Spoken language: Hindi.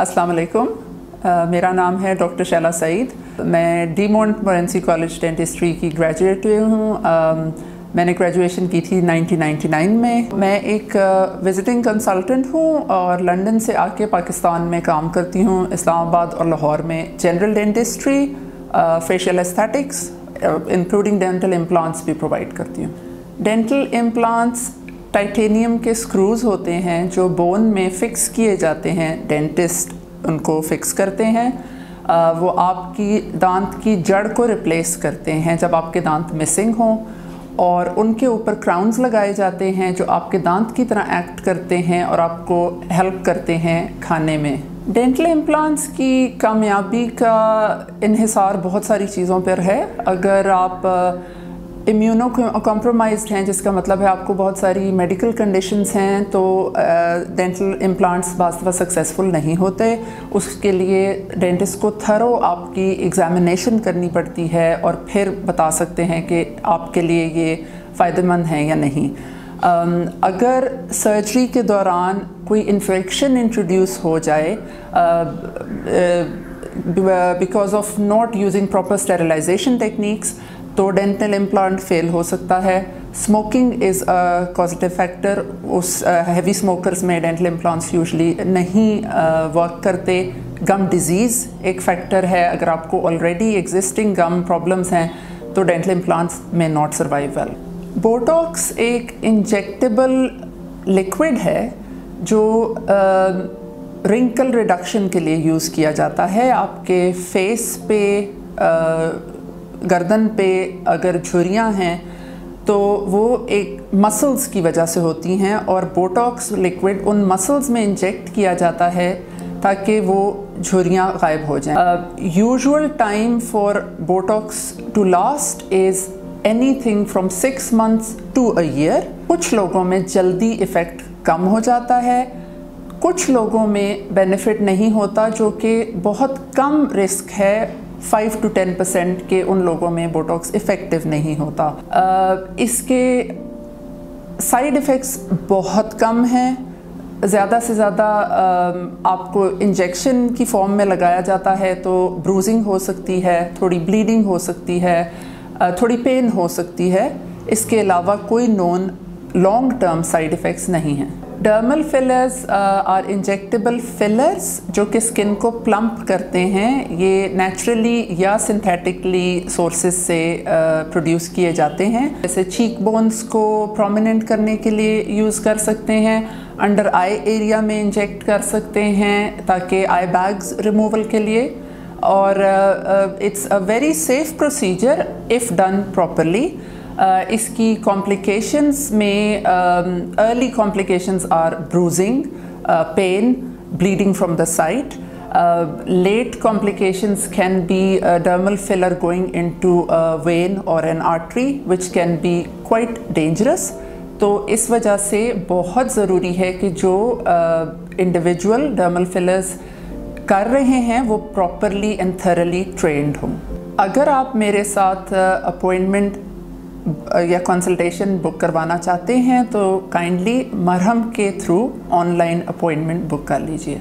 अस्सलाम वालेकुम। मेरा नाम है डॉक्टर शैला सईद। मैं डी मॉन्टमोरेंसी कॉलेज डेंटिस्ट्री की ग्रेजुएट हुई हूँ। मैंने ग्रेजुएशन की थी 1999 में। मैं एक विजिटिंग कंसल्टेंट हूँ और लंदन से आके पाकिस्तान में काम करती हूँ। इस्लामाबाद और लाहौर में general dentistry, facial aesthetics including dental implants भी प्रोवाइड करती हूँ। डेंटल इम्प्लांट्स टाइटेनियम के स्क्रूज़ होते हैं जो बोन में फ़िक्स किए जाते हैं। डेंटिस्ट उनको फ़िक्स करते हैं। वो आपकी दांत की जड़ को रिप्लेस करते हैं जब आपके दांत मिसिंग हों, और उनके ऊपर क्राउन्स लगाए जाते हैं जो आपके दांत की तरह एक्ट करते हैं और आपको हेल्प करते हैं खाने में। डेंटल इम्प्लांट्स की कामयाबी का इन्हिसार बहुत सारी चीज़ों पर है। अगर आप इम्यूनो कॉम्प्रोमाइज्ड हैं, जिसका मतलब है आपको बहुत सारी मेडिकल कंडीशंस हैं, तो डेंटल इम्प्लांट्स वास्तव में सक्सेसफुल नहीं होते। उसके लिए डेंटिस्ट को थरो आपकी एग्जामिनेशन करनी पड़ती है और फिर बता सकते हैं कि आपके लिए ये फ़ायदेमंद है या नहीं। अगर सर्जरी के दौरान कोई इन्फेक्शन इंट्रोड्यूस हो जाए because of not using proper sterilisation techniques, तो डेंटल इम्प्लांट फेल हो सकता है। Smoking is a causative factor. उस हैवी स्मोकर्स में डेंटल इम्प्लांट्स यूजली नहीं वर्क करते। गम डिजीज़ एक फैक्टर है। अगर आपको ऑलरेडी एग्जिस्टिंग गम प्रॉब्लम्स हैं तो डेंटल इम्प्लांट्स में नॉट सर्वाइव वेल। बोटॉक्स एक इंजेक्टेबल लिक्विड है जो रिंकल रिडक्शन के लिए यूज़ किया जाता है। आपके फेस पे, गर्दन पे अगर झुर्रियाँ हैं तो वो एक मसल्स की वजह से होती हैं, और बोटॉक्स लिक्विड उन मसल्स में इंजेक्ट किया जाता है ताकि वो झुर्रियाँ गायब हो जाएं। Usual time for Botox to last is anything from 6 months to a year. कुछ लोगों में जल्दी इफ़ेक्ट कम हो जाता है, कुछ लोगों में बेनिफिट नहीं होता, जो कि बहुत कम रिस्क है। 5 to 10% के उन लोगों में बोटॉक्स इफ़ेक्टिव नहीं होता। इसके साइड इफ़ेक्ट्स बहुत कम हैं। ज़्यादा से ज़्यादा आपको इंजेक्शन की फॉर्म में लगाया जाता है तो ब्रूजिंग हो सकती है, थोड़ी ब्लीडिंग हो सकती है, थोड़ी पेन हो सकती है। इसके अलावा कोई non long term side effects नहीं हैं। Dermal fillers or injectable fillers जो कि स्किन को प्लम्प करते हैं। ये नेचुरली या सिंथेटिकली सोर्सेज से प्रोड्यूस किए जाते हैं। जैसे चीक बोन्स को प्रोमिनेंट करने के लिए यूज़ कर सकते हैं, अंडर आई एरिया में इंजेक्ट कर सकते हैं ताकि आई बैग्स रिमूवल के लिए। और it's a very safe procedure if done properly. इसकी कॉम्प्लिकेशंस में early complications are bruising, pain, bleeding from the site. Late complications can be dermal filler going into a vein और an artery which can be quite dangerous. तो इस वजह से बहुत ज़रूरी है कि जो इंडिविजुअल डर्मल फिलर्स कर रहे हैं वो प्रॉपरली एंड थरली ट्रेंड हों। अगर आप मेरे साथ अपॉइंटमेंट या कंसल्टेशन बुक करवाना चाहते हैं तो काइंडली मरहम के थ्रू ऑनलाइन अपॉइंटमेंट बुक कर लीजिए।